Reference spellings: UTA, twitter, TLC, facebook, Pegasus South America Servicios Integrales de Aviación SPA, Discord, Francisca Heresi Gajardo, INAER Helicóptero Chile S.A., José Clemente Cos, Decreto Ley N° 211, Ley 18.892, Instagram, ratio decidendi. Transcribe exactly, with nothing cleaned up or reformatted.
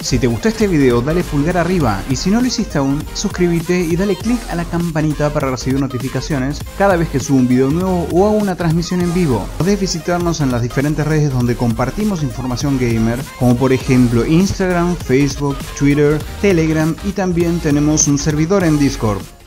Si te gustó este video dale pulgar arriba y si no lo hiciste aún, suscríbete y dale click a la campanita para recibir notificaciones cada vez que subo un video nuevo o hago una transmisión en vivo. Podés visitarnos en las diferentes redes donde compartimos información gamer, como por ejemplo Instagram, Facebook, Twitter, Telegram y también tenemos un servidor en Discord.